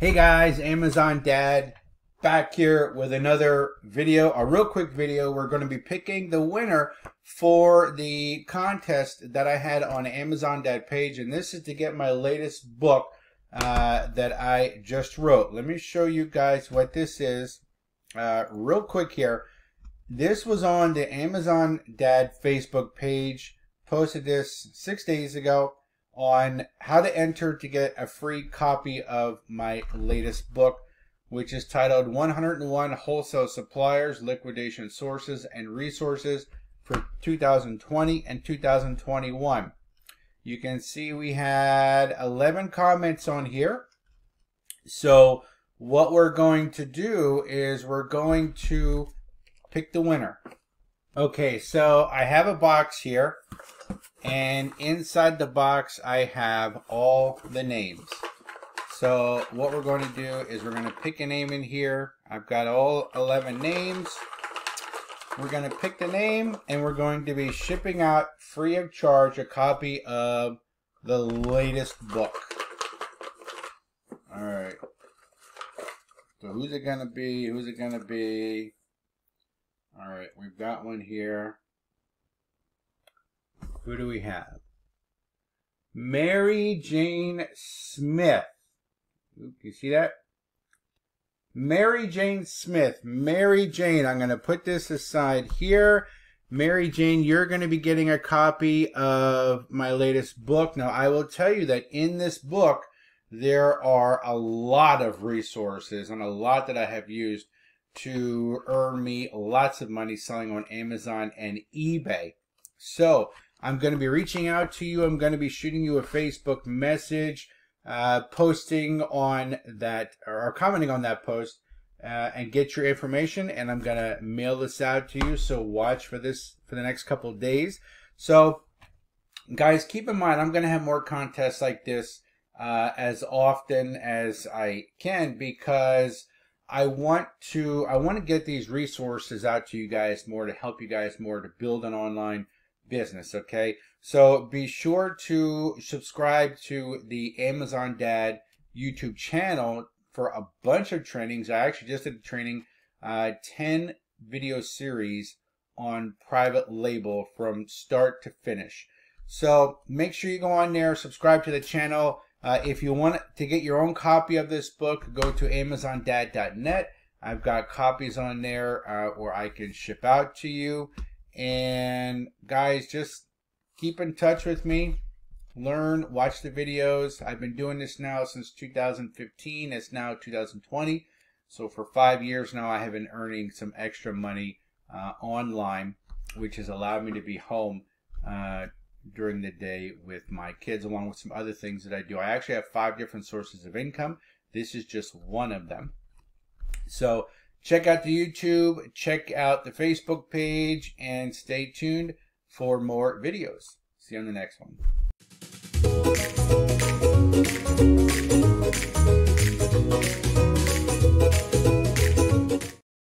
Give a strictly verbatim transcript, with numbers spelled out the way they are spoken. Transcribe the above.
Hey guys, Amazon Dad back here with another video, a real quick video. We're going to be picking the winner for the contest that I had on Amazon Dad page, and this is to get my latest book uh, that I just wrote. Let me show you guys what this is uh, real quick here. This was on the Amazon Dad Facebook page, posted this six days ago, on how to enter to get a free copy of my latest book, which is titled one oh one Wholesale Suppliers Liquidation Sources and Resources for two thousand twenty and two thousand twenty-one. You can see we had eleven comments on here. So what we're going to do is we're going to pick the winner. Okay, so I have a box here, and inside the box I have all the names. So what we're going to do is we're going to pick a name in here. I've got all eleven names. We're going to pick the name, and we're going to be shipping out free of charge a copy of the latest book. All right, so who's it going to be? Who's it going to be? All right, we've got one here. Who do we have? Mary Jane Smith. Oop, you see that? Mary Jane Smith. Mary Jane, I'm going to put this aside here. Mary Jane, you're going to be getting a copy of my latest book. Now, I will tell you that in this book, there are a lot of resources and a lot that I have used to earn me lots of money selling on Amazon and eBay. So I'm going to be reaching out to you. I'm going to be shooting you a Facebook message, uh, posting on that or commenting on that post, uh, and get your information. And I'm going to mail this out to you. So watch for this for the next couple of days. So guys, keep in mind, I'm going to have more contests like this, uh, as often as I can, because I want to, I want to get these resources out to you guys more, to help you guys more, to build an online business. Okay. So be sure to subscribe to the Amazon Dad YouTube channel for a bunch of trainings. I actually just did a training, uh, ten video series on private label from start to finish. So make sure you go on there, subscribe to the channel. Uh, if you want to get your own copy of this book, go to amazon dad dot net. I've got copies on there uh, where I can ship out to you. And guys, just keep in touch with me. Learn, watch the videos. I've been doing this now since two thousand fifteen. It's now two thousand twenty. So for five years now, I have been earning some extra money uh, online, which has allowed me to be home uh, during the day with my kids, along with some other things that I do. I actually have five different sources of income. This is just one of them. So check out the YouTube, check out the Facebook page, and stay tuned for more videos. See you on the next one.